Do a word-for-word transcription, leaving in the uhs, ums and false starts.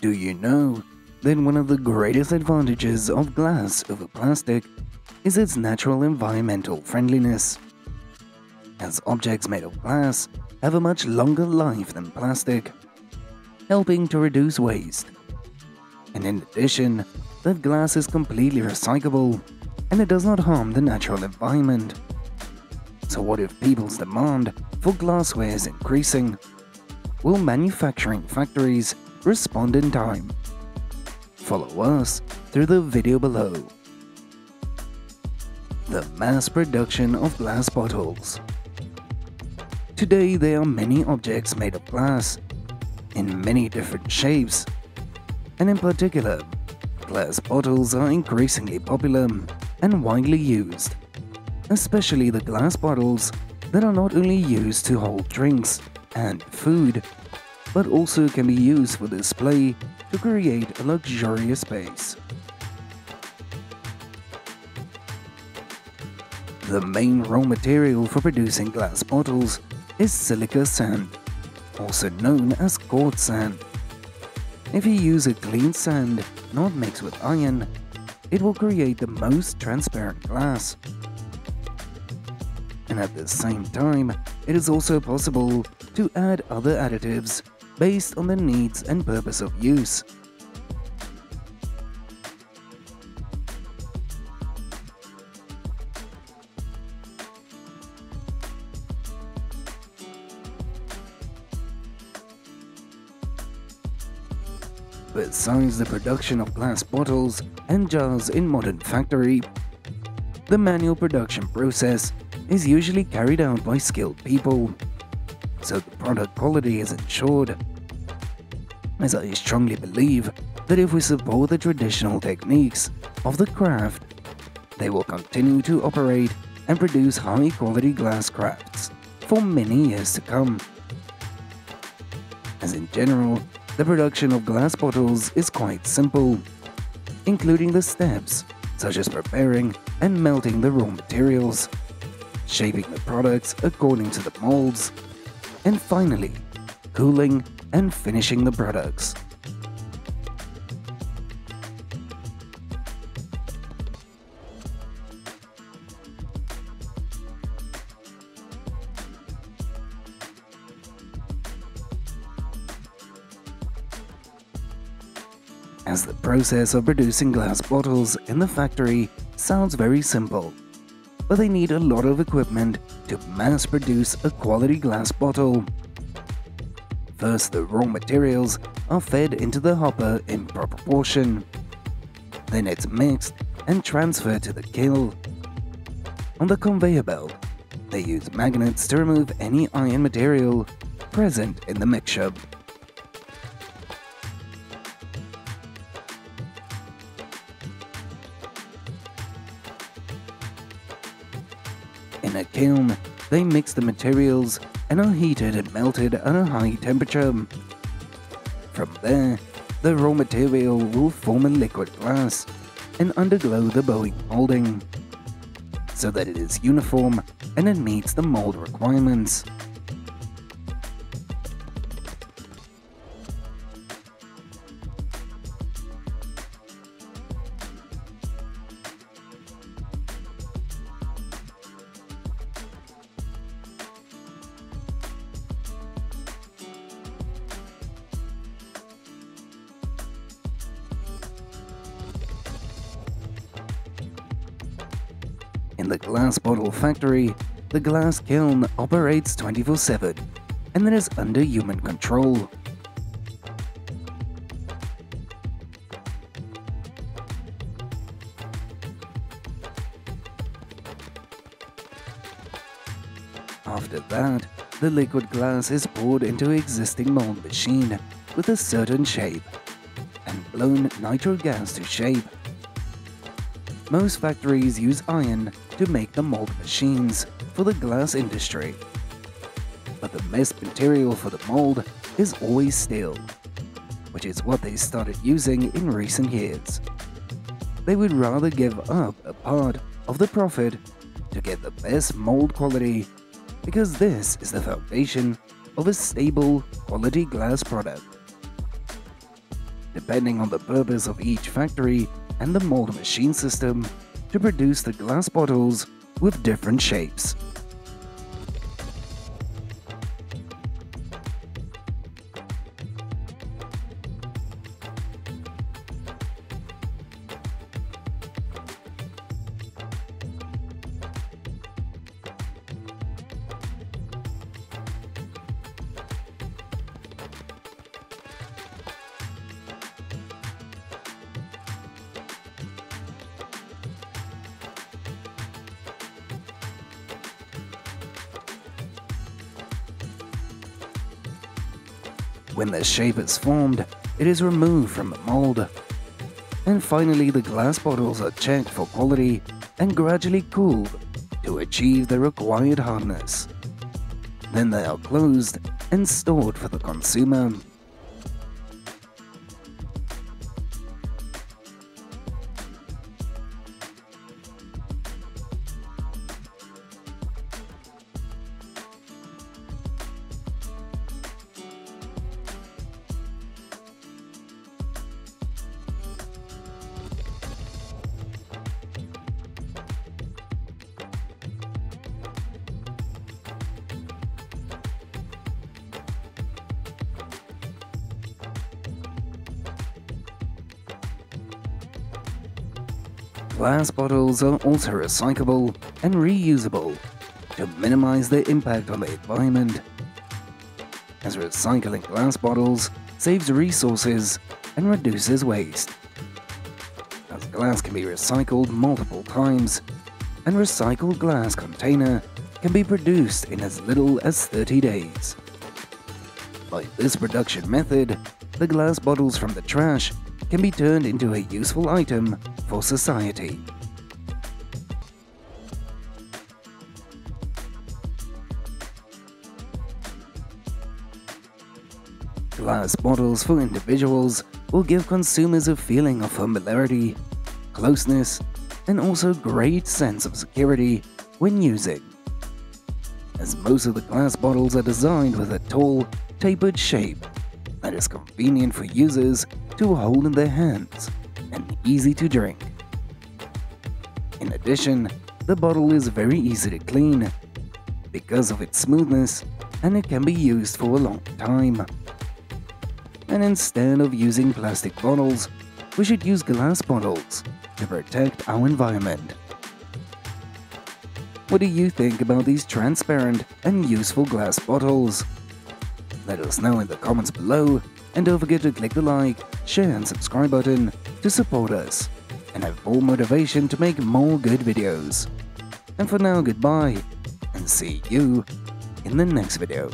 Do you know that one of the greatest advantages of glass over plastic is its natural environmental friendliness? As objects made of glass have a much longer life than plastic, helping to reduce waste. And in addition, that glass is completely recyclable and it does not harm the natural environment. So what if people's demand for glassware is increasing? Will manufacturing factories respond in time? Follow us through the video below. The mass production of glass bottles. Today there are many objects made of glass, in many different shapes, and in particular, glass bottles are increasingly popular and widely used, especially the glass bottles that are not only used to hold drinks and food, but also can be used for display to create a luxurious space. The main raw material for producing glass bottles is silica sand, also known as quartz sand. If you use a clean sand not mixed with iron, it will create the most transparent glass. And at the same time, it is also possible to add other additives based on the needs and purpose of use. Besides the production of glass bottles and jars in modern factory, the manual production process is usually carried out by skilled people, so the product quality is ensured. As I strongly believe that if we support the traditional techniques of the craft, they will continue to operate and produce high-quality glass crafts for many years to come. As in general, the production of glass bottles is quite simple, including the steps such as preparing and melting the raw materials, shaping the products according to the molds, and finally, cooling and finishing the products. As the process of producing glass bottles in the factory sounds very simple, but they need a lot of equipment to mass produce a quality glass bottle. First, the raw materials are fed into the hopper in proper proportion. Then it's mixed and transferred to the kiln. On the conveyor belt, they use magnets to remove any iron material present in the mixture. In a kiln, they mix the materials and are heated and melted at a high temperature. From there, the raw material will form a liquid glass and undergo the Bowing molding, so that it is uniform and it meets the mold requirements. In the glass bottle factory, the glass kiln operates twenty-four seven and it is under human control. After that, the liquid glass is poured into existing mold machine with a certain shape and blown nitro gas to shape. Most factories use iron to make the mold machines for the glass industry, but the best material for the mold is always steel, which is what they started using in recent years. They would rather give up a part of the profit to get the best mold quality, because this is the foundation of a stable, quality glass product. depending on the purpose of each factory and the mold machine system, to produce the glass bottles with different shapes. When the shape is formed, it is removed from the mold. And finally, the glass bottles are checked for quality and gradually cooled to achieve the required hardness. Then they are closed and stored for the consumer. Glass bottles are also recyclable and reusable to minimize their impact on the environment, as recycling glass bottles saves resources and reduces waste, as glass can be recycled multiple times, and recycled glass container can be produced in as little as thirty days. By this production method, the glass bottles from the trash can be turned into a useful item for society. Glass bottles for individuals will give consumers a feeling of familiarity, closeness, and also great sense of security when using, as most of the glass bottles are designed with a tall, tapered shape that is convenient for users to hold in their hands and easy to drink. In addition, the bottle is very easy to clean because of its smoothness, and it can be used for a long time. And instead of using plastic bottles, we should use glass bottles to protect our environment. What do you think about these transparent and useful glass bottles? Let us know in the comments below, and don't forget to click the like, share and subscribe button to support us and have more motivation to make more good videos. And for now, goodbye and see you in the next video.